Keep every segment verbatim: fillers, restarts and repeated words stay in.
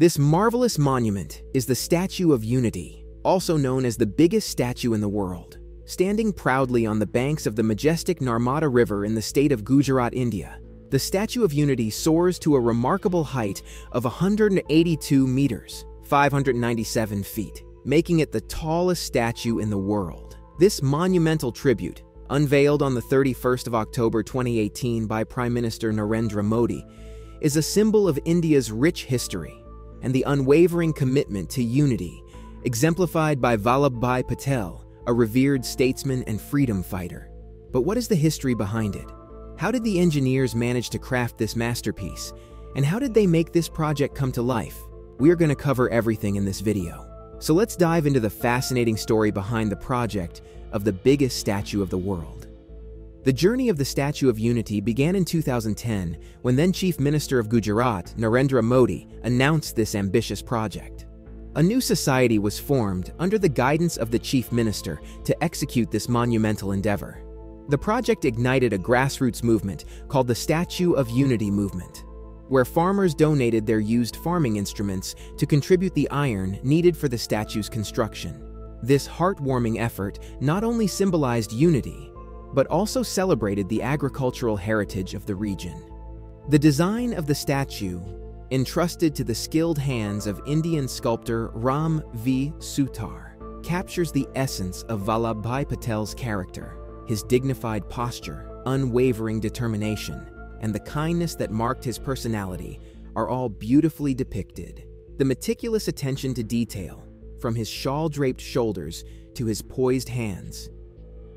This marvelous monument is the Statue of Unity, also known as the biggest statue in the world, standing proudly on the banks of the majestic Narmada River in the state of Gujarat, India. The Statue of Unity soars to a remarkable height of one hundred eighty-two meters, five hundred ninety-seven feet, making it the tallest statue in the world. This monumental tribute, unveiled on the thirty-first of October twenty eighteen by Prime Minister Narendra Modi, is a symbol of India's rich history and the unwavering commitment to unity, exemplified by Vallabhbhai Patel, a revered statesman and freedom fighter. But what is the history behind it? How did the engineers manage to craft this masterpiece? And how did they make this project come to life? We're going to cover everything in this video. So let's dive into the fascinating story behind the project of the biggest statue of the world. The journey of the Statue of Unity began in two thousand ten when then Chief Minister of Gujarat, Narendra Modi, announced this ambitious project. A new society was formed under the guidance of the Chief Minister to execute this monumental endeavor. The project ignited a grassroots movement called the Statue of Unity movement, where farmers donated their used farming instruments to contribute the iron needed for the statue's construction. This heartwarming effort not only symbolized unity, but also celebrated the agricultural heritage of the region. The design of the statue, entrusted to the skilled hands of Indian sculptor Ram V. Sutar, captures the essence of Vallabhbhai Patel's character, his dignified posture, unwavering determination, and the kindness that marked his personality are all beautifully depicted. The meticulous attention to detail, from his shawl-draped shoulders to his poised hands,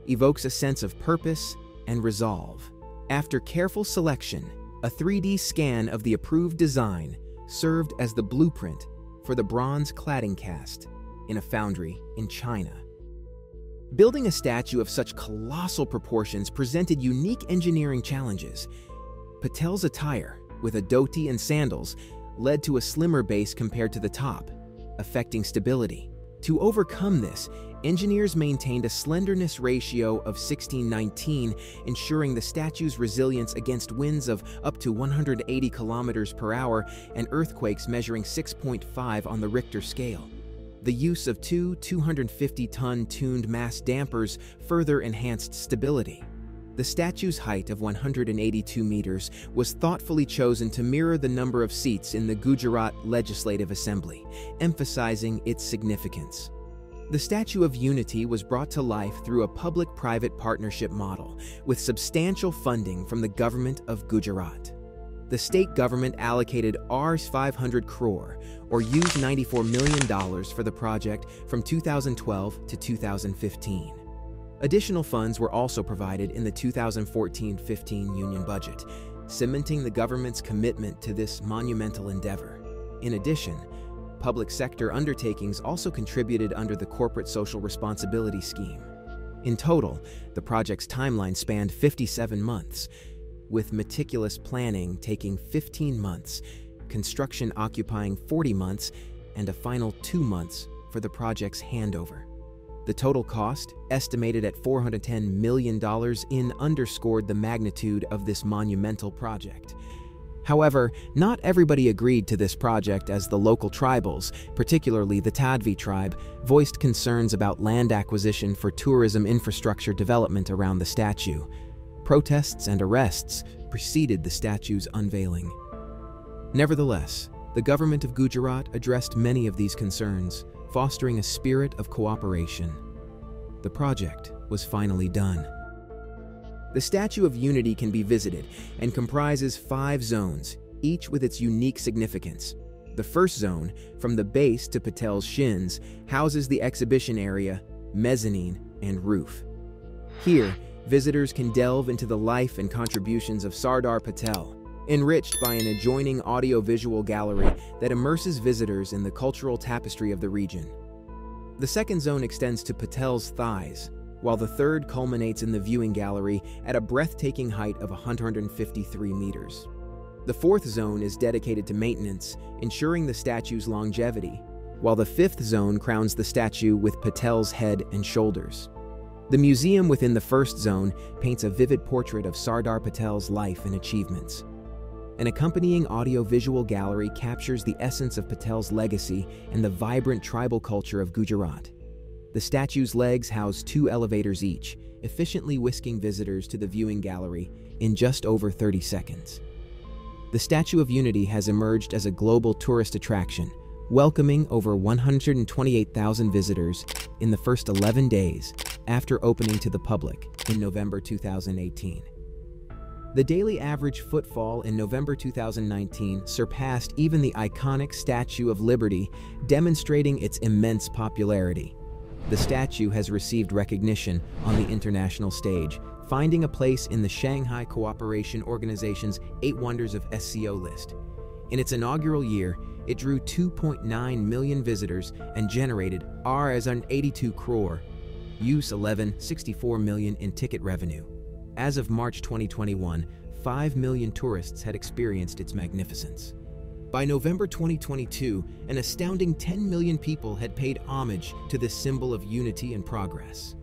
evokes a sense of purpose and resolve. After careful selection, a three D scan of the approved design served as the blueprint for the bronze cladding cast in a foundry in China. Building a statue of such colossal proportions presented unique engineering challenges. Patel's attire, with a dhoti and sandals, led to a slimmer base compared to the top, affecting stability. To overcome this, engineers maintained a slenderness ratio of sixteen nineteen, ensuring the statue's resilience against winds of up to one hundred eighty kilometers per hour and earthquakes measuring six point five on the Richter scale. The use of two two hundred fifty ton tuned mass dampers further enhanced stability. The statue's height of one hundred eighty-two meters was thoughtfully chosen to mirror the number of seats in the Gujarat Legislative Assembly, emphasizing its significance. The Statue of Unity was brought to life through a public-private partnership model, with substantial funding from the government of Gujarat. The state government allocated five hundred crore, or U S ninety-four million dollars, for the project from two thousand twelve to two thousand fifteen. Additional funds were also provided in the two thousand fourteen fifteen union budget, cementing the government's commitment to this monumental endeavor. In addition, public sector undertakings also contributed under the Corporate Social Responsibility Scheme. In total, the project's timeline spanned fifty-seven months, with meticulous planning taking fifteen months, construction occupying forty months, and a final two months for the project's handover. The total cost, estimated at four hundred ten million dollars, in underscored the magnitude of this monumental project. However, not everybody agreed to this project, as the local tribals, particularly the Tadvi tribe, voiced concerns about land acquisition for tourism infrastructure development around the statue. Protests and arrests preceded the statue's unveiling. Nevertheless, the government of Gujarat addressed many of these concerns, fostering a spirit of cooperation. The project was finally done. The Statue of Unity can be visited and comprises five zones, each with its unique significance. The first zone, from the base to Patel's shins, houses the exhibition area, mezzanine, and roof. Here, visitors can delve into the life and contributions of Sardar Patel, enriched by an adjoining audio-visual gallery that immerses visitors in the cultural tapestry of the region. The second zone extends to Patel's thighs, while the third culminates in the viewing gallery at a breathtaking height of one hundred fifty-three meters. The fourth zone is dedicated to maintenance, ensuring the statue's longevity, while the fifth zone crowns the statue with Patel's head and shoulders. The museum within the first zone paints a vivid portrait of Sardar Patel's life and achievements. An accompanying audio-visual gallery captures the essence of Patel's legacy and the vibrant tribal culture of Gujarat. The statue's legs house two elevators each, efficiently whisking visitors to the viewing gallery in just over thirty seconds. The Statue of Unity has emerged as a global tourist attraction, welcoming over one hundred twenty-eight thousand visitors in the first eleven days after opening to the public in November two thousand eighteen. The daily average footfall in November two thousand nineteen surpassed even the iconic Statue of Liberty, demonstrating its immense popularity. The statue has received recognition on the international stage, finding a place in the Shanghai Cooperation Organization's Eight Wonders of S C O list. In its inaugural year, it drew two point nine million visitors and generated R S eighty-two crore U S eleven sixty-four million in ticket revenue. As of March twenty twenty-one, five million tourists had experienced its magnificence. By November twenty twenty-two, an astounding ten million people had paid homage to this symbol of unity and progress.